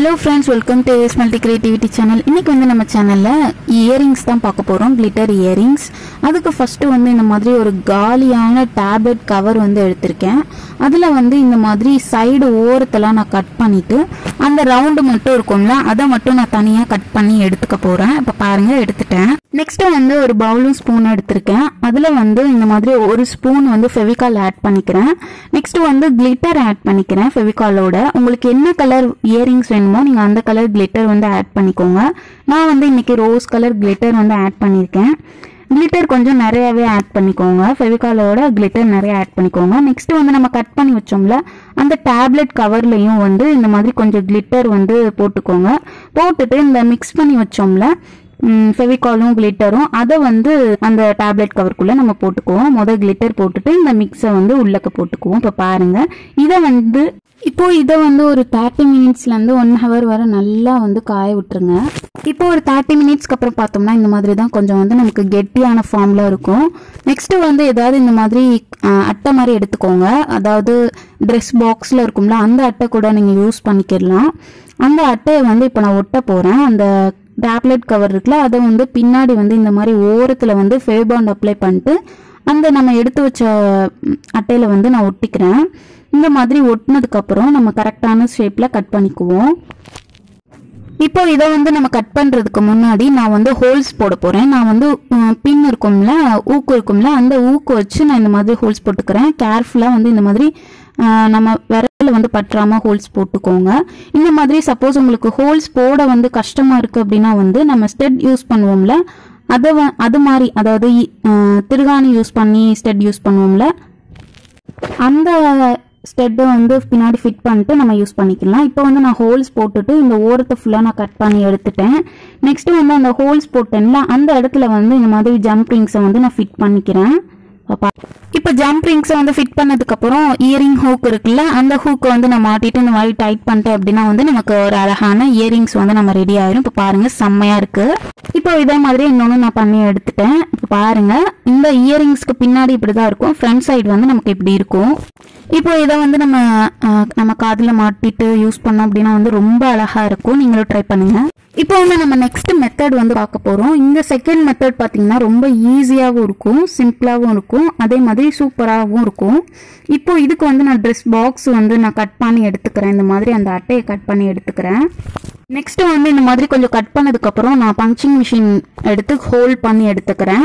Hello friends, welcome to AS Multi Creativity channel. In this channel, earrings glitter earrings. That's first one a galiana tablet cover வந்து side over cut panitu and the round matter other matuna cut pani edit. Next வந்து ஒரு பவுலும் spoon எடுத்துர்க்கேன். அதுல வந்து இந்த மாதிரி ஒரு spoon வந்து ஃபெவிகால் ஆட் பண்ணிக்கிறேன். நெக்ஸ்ட் வந்து கிளிட்டர் ஆட் பண்ணிக்கிறேன் ஃபெவிகாலோட. உங்களுக்கு என்ன கலர் இயரிங்ஸ் வேணுமோ நீங்க அந்த கலர் கிளிட்டர் வந்து ஆட் பண்ணிக்கோங்க. நான் வந்து இன்னைக்கு ரோஸ் கலர் கிளிட்டர் வந்து ஆட் பண்ணிருக்கேன். கிளிட்டர் கொஞ்சம் நிறையவே ஆட் பண்ணிக்கோங்க. ஃபெவிகாலோட கிளிட்டர் நிறைய ஆட் பண்ணிக்கோங்க. நெக்ஸ்ட் வந்து நம்ம கட் பண்ணி வச்சோம்ல அந்த டேப்லெட் கவர்லயும் வந்து இந்த மாதிரி கொஞ்சம் கிளிட்டர் வந்து போட்டுக்கோங்க. போட்டுட்டு இந்த மிக்ஸ் பண்ணி வச்சோம்ல ஃபெவிகாலும் கிளிட்டரும் அத வந்து அந்த டேப்லெட் கவர்க்குள்ள நம்ம போட்டுக்குவோம். முதல்ல கிளிட்டர் போட்டுட்டு இந்த மிக்ஸை வந்து உள்ளக்க போட்டுக்குவோம். இப்ப பாருங்க இத வந்து இப்போ இத வந்து ஒரு 30 மினிட்ஸ்ல இருந்து 1 ஹவர் வரை நல்லா வந்து காய விட்டுருங்க. இப்போ ஒரு 30 மினிட்ஸ்க்கு அப்புறம் பார்த்தோம்னா இந்த மாதிரி தான் கொஞ்சம் வந்து நமக்கு கெட்டியான ஃபார்ம்ல இருக்கும். நெக்ஸ்ட் வந்து ஏதாவது இந்த மாதிரி அட்டை மாதிரி எடுத்துக்கோங்க. அதாவது Dress box la இருக்கும்ல அந்த அட்டை கூட நீங்க யூஸ் பண்ணிக்கலாம். அந்த அட்டையை வந்து இப்போ நான் ஒட்ட போறேன். அந்த Tablet cover இருக்குல அத வந்து பின்னாடி வந்து இந்த மாதிரி ஓரத்துல வந்து ஃபேபாண்ட் அப்ளை பண்ணிட்டு அந்த நம்ம எடுத்து வச்ச அட்டையில வந்து நான் ஒட்டிக்கிறேன். இந்த மாதிரி ஒட்டினதுக்கு அப்புறம் நம்ம கரெக்ட்டான ஷேப்ல கட் பண்ணிக்குவோம். இப்போ இத வந்து நம்ம கட் பண்றதுக்கு முன்னாடி நான் வந்து ஹோல்ஸ் போட போறேன். நான் வந்து பின் இருக்கும்ல ஊக்கு இருக்கும்ல அந்த ஊக்கு வச்சு நான் இந்த மாதிரி ஹோல்ஸ் போட்டுக்கிறேன். கேர்ஃபுல்லா வந்து இந்த மாதிரி நம்ம விரல்ல வந்து பற்றாம ஹோல்ஸ் போட்டுக்கோங்க. இந்த மாதிரி சப்போஸ் உங்களுக்கு ஹோல்ஸ் போட வந்து கஷ்டமா இருக்கு அப்படினா வந்து நம்ம ஸ்டட் யூஸ் பண்ணுவோம்ல அது மாதிரி அதாவது திருகாணி யூஸ் பண்ணி ஸ்டட் யூஸ் பண்ணுவோம்ல அந்த ஸ்டெட் வந்து பின்னாடி ஃபிட் பண்ணிட்டு நம்ம யூஸ் பண்ணிக்கலாம். இப்போ வந்து நான் ஹோல்ஸ் போட்டுட்டு இந்த ஓரத்தை ஃபுல்லா நான் கட் பண்ணி எடுத்துட்டேன். நெக்ஸ்ட் வந்து அந்த ஹோல்ஸ் போட்டேன்ல அந்த இடத்துல வந்து இந்த மாதிரி ஜம்ப் ரிங்ஸை வந்து நான் ஃபிட் பண்ணிக்கிறேன். இப்போ ஜம்ப் ரிங்ஸ் வந்து ஃபிட் பண்ணதுக்கு அப்புறம் இயரிங் ஹூக் இருக்குல்ல அந்த ஹூக் வந்து நான் மாட்டிட்டு இந்த மாதிரி டைட் பண்ணிட்டேன் அப்படின்னா வந்து நமக்கு ஒரு அழகான இயரிங்ஸ் வந்து நம்ம ரெடி ஆயிடும். இப்போ பாருங்க செம்மையா இருக்கு. இப்போ இதே மாதிரி இன்னொன்னு நான் பண்ணி எடுத்துட்டேன். இப்போ பாருங்க இந்த இயரிங்ஸ்க்கு பின்னாடி இப்படிதான் இருக்கும். ஃப்ரண்ட் சைடு வந்து நமக்கு இப்படி இருக்கும். இப்போ இதை வந்து நம்ம காதுல மாட்டிட்டு யூஸ் பண்ணோம் அப்படின்னா வந்து ரொம்ப அழகா இருக்கும். நீங்களும் ட்ரை பண்ணுங்க. இப்போ வந்து நம்ம நெக்ஸ்ட் மெத்தட் வந்து பார்க்க போறோம். இந்த செகண்ட் மெத்தட் பாத்தீங்கன்னா ரொம்ப ஈஸியாகவும் இருக்கும், சிம்பிளாகவும் இருக்கும், அதே மாதிரி சூப்பராகவும் இருக்கும். இப்போ இதுக்கு வந்து நான் ட்ரெஸ் பாக்ஸ் வந்து நான் கட் பண்ணி எடுத்துக்கிறேன். இந்த மாதிரி அந்த அட்டையை கட் பண்ணி எடுத்துக்கிறேன். நெக்ஸ்ட் வந்து இந்த மாதிரி கொஞ்சம் கட் பண்ணதுக்கு அப்புறம் நான் பஞ்சிங் மிஷின் எடுத்து ஹோல்ட் பண்ணி எடுத்துக்கிறேன்.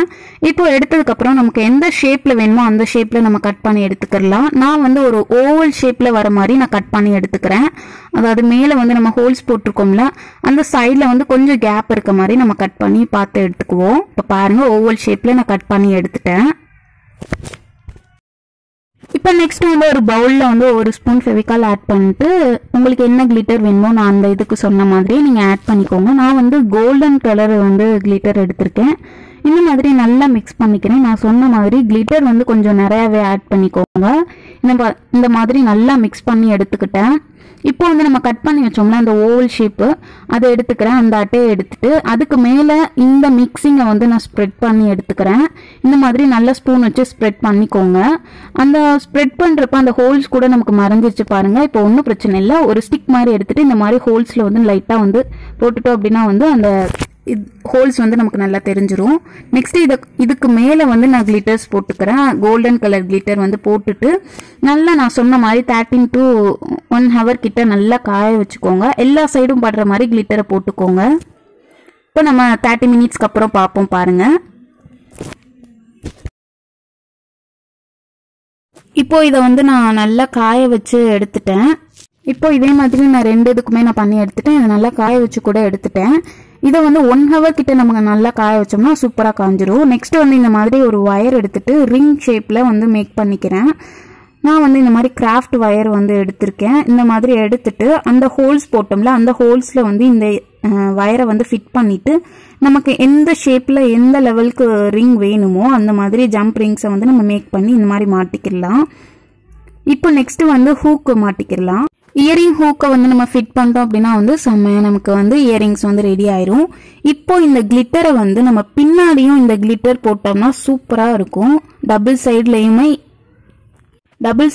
இப்போ எடுத்ததுக்கு அப்புறம் நமக்கு எந்த ஷேப்ல வேணுமோ அந்த ஷேப்ல நம்ம கட் பண்ணி எடுத்துக்கலாம். நான் வந்து ஒரு ஓவல் ஷேப்ல வர மாதிரி நான் கட் பண்ணி எடுத்துக்கிறேன். அதாவது மேல வந்து நம்ம ஹோல்ஸ் போட்டிருக்கோம்ல அந்த சைட்ல வந்து கொஞ்சம் கேப் இருக்க மாதிரி நம்ம கட் பண்ணி பார்த்து எடுத்துக்குவோம். இப்போ பாருங்க ஓவல் ஷேப்ல நான் கட் பண்ணி எடுத்துட்டேன். இப்போ நெக்ஸ்ட் வந்து ஒரு பவுலில் வந்து ஒரு ஸ்பூன் ஃபெவிகால் ஆட் பண்ணிட்டு உங்களுக்கு என்ன கிளிட்டர் வேணுமோ நான் அந்த இதுக்கு சொன்ன மாதிரி நீங்கள் ஆட் பண்ணிக்கோங்க. நான் வந்து கோல்டன் கலர் வந்து கிளிட்டர் எடுத்திருக்கேன். இந்த மாதிரி நல்லா மிக்ஸ் பண்ணிக்கிறேன். நான் சொன்ன மாதிரி கிளிட்டர் வந்து கொஞ்சம் நிறையாவே ஆட் பண்ணிக்கோங்க. இந்த மாதிரி நல்லா மிக்ஸ் பண்ணி எடுத்துக்கிட்டேன். இப்போ வந்து நம்ம கட் பண்ணி வச்சோம்ல அந்த ஓவல் ஷேப்பு அதை எடுத்துக்கிறேன். அந்த அட்டையை எடுத்துட்டு அதுக்கு மேலே இந்த மிக்சிங்கை வந்து நான் ஸ்ப்ரெட் பண்ணி எடுத்துக்கிறேன். இந்த மாதிரி நல்ல ஸ்பூன் வச்சு ஸ்ப்ரெட் பண்ணிக்கோங்க. அந்த ஸ்ப்ரெட் பண்ணுறப்ப அந்த ஹோல்ஸ் கூட நமக்கு மறைஞ்சிருச்சு பாருங்க. இப்போ ஒன்றும் பிரச்சனை இல்லை. ஒரு ஸ்டிக் மாதிரி எடுத்துட்டு இந்த மாதிரி ஹோல்ஸில் வந்து லைட்டாக வந்து போட்டுட்டோம் அப்படின்னா வந்து அந்த ஹோல்ஸ் வந்து நமக்கு நல்லா தெரிஞ்சிரும். நெக்ஸ்ட் இதுக்கு மேலே வந்து நான் கிளிட்டர்ஸ் போட்டுக்கிறேன். கோல்டன் கலர் கிளிட்டர் வந்து போட்டுட்டு நல்லா நான் சொன்ன மாதிரி 13 to 1 ஹவர் கிட்ட நல்லா காய வச்சுக்கோங்க. எல்லா சைடும் படுற மாதிரி கிளிட்டரை போட்டுக்கோங்க. இப்போ நம்ம 30 மினிட்ஸ்க்கு அப்புறம் பார்ப்போம் பாருங்க. இப்போ இதை வந்து நான் நல்லா காய வச்சு எடுத்துட்டேன். இப்போ இதே மாதிரி நான் ரெண்டு இதுக்குமே நான் பண்ணி எடுத்துட்டேன். இதை நல்லா காய வச்சு கூட எடுத்துட்டேன். இதை வந்து 1 ஹவர் கிட்ட நம்ம நல்லா காய வச்சோம்னா சூப்பராக காஞ்சிரும். நெக்ஸ்ட் வந்து இந்த மாதிரி ஒரு ஒயர் எடுத்துட்டு ரிங் ஷேப்ல வந்து மேக் பண்ணிக்கிறேன். நான் வந்து இந்த மாதிரி கிராஃப்ட் ஒயர் வந்து எடுத்திருக்கேன். இந்த மாதிரி எடுத்துட்டு அந்த ஹோல்ஸ் போட்டோம்ல அந்த ஹோல்ஸ்ல வந்து இந்த ஒயரை வந்து ஃபிட் பண்ணிட்டு நமக்கு எந்த ஷேப்ல எந்த லெவலுக்கு ரிங் வேணுமோ அந்த மாதிரி ஜம்ப் ரிங்ஸை வந்து நம்ம மேக் பண்ணி இந்த மாதிரி மாட்டிக்கிடலாம். இப்போ நெக்ஸ்ட் வந்து ஹூக்கு மாட்டிக்கிடலாம். இயரிங் ஹூக்கை வந்து நம்ம ஃபிட் பண்ணிட்டோம் அப்படின்னா வந்து செம்மையா நமக்கு வந்து இயரிங்ஸ் வந்து ரெடி ஆயிரும். இப்போ இந்த கிளிட்டரை வந்து நம்ம பின்னாடியும் இந்த கிளிட்டர் போட்டோம்னா சூப்பரா இருக்கும். டபுள்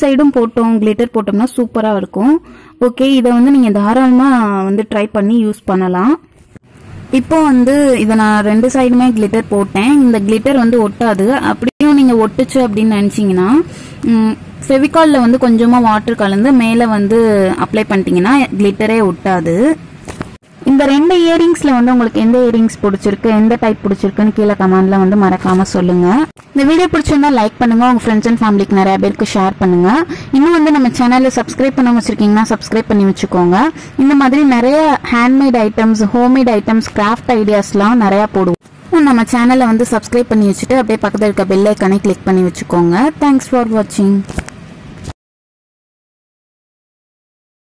சைடும் போட்டோம் கிளிட்டர் போட்டோம்னா சூப்பரா இருக்கும். Okay, இத வந்து நீங்க தாராளமா வந்து ட்ரை பண்ணி யூஸ் பண்ணலாம். இப்போ வந்து இத நான் ரெண்டு சைடுமே glitter போட்டேன். இந்த glitter வந்து ஒட்டாது. அப்படியே நீங்க ஒட்டுச்சு அப்படி நினைச்சீங்கனா ஃபெவிகால்ல வந்து கொஞ்சமா வாட்டர் கலந்து மேலே வந்து அப்ளை பண்ணிட்டீங்கனா glitter-ஏ ஒட்டாது. இந்த ரெண்டு இயரிங்ஸ்ல வந்து உங்களுக்கு எந்த இயரிங்ஸ் பிடிச்சிருக்கு எந்த டைப் பிடிச்சிருக்குன்னு கீழ கமெண்ட்ல வந்து மறக்காம சொல்லுங்க. இந்த வீடியோ பிடிச்சிருந்தா லைக் பண்ணுங்க, உங்க ஃப்ரெண்ட்ஸ் அண்ட் ஃபேமிலிக்கு நிறைய பேருக்கு ஷேர் பண்ணுங்க. இன்னும் வந்து நம்ம சேனலை சப்ஸ்கிரைப் பண்ண வச்சிருக்கீங்கன்னா சப்ஸ்கிரைப் பண்ணி வச்சுக்கோங்க. இந்த மாதிரி நிறைய handmade items, homemade items, craft ஐடியாஸ்லாம் நிறைய போடுவோம். நம்ம சேனலை வந்து சப்ஸ்கிரைப் பண்ணி வச்சுட்டு அப்படியே பக்கத்துல இருக்க பெல் ஐகானை கிளிக் பண்ணி வச்சுக்கோங்க. தேங்க்ஸ் ஃபார் வாட்சிங்.